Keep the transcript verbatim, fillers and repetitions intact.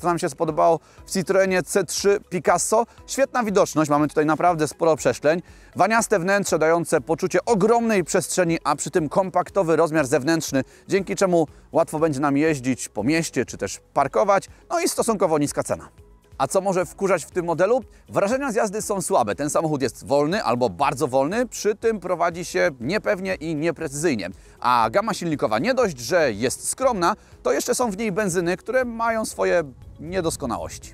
To nam się spodobało w Citroenie C trzy Picasso. Świetna widoczność, mamy tutaj naprawdę sporo prześleń. Waniaste wnętrze dające poczucie ogromnej przestrzeni, a przy tym kompaktowy rozmiar zewnętrzny, dzięki czemu łatwo będzie nam jeździć po mieście czy też parkować. No i stosunkowo niska cena. A co może wkurzać w tym modelu? Wrażenia z jazdy są słabe. Ten samochód jest wolny albo bardzo wolny, przy tym prowadzi się niepewnie i nieprecyzyjnie. A gama silnikowa nie dość, że jest skromna, to jeszcze są w niej benzyny, które mają swoje niedoskonałości.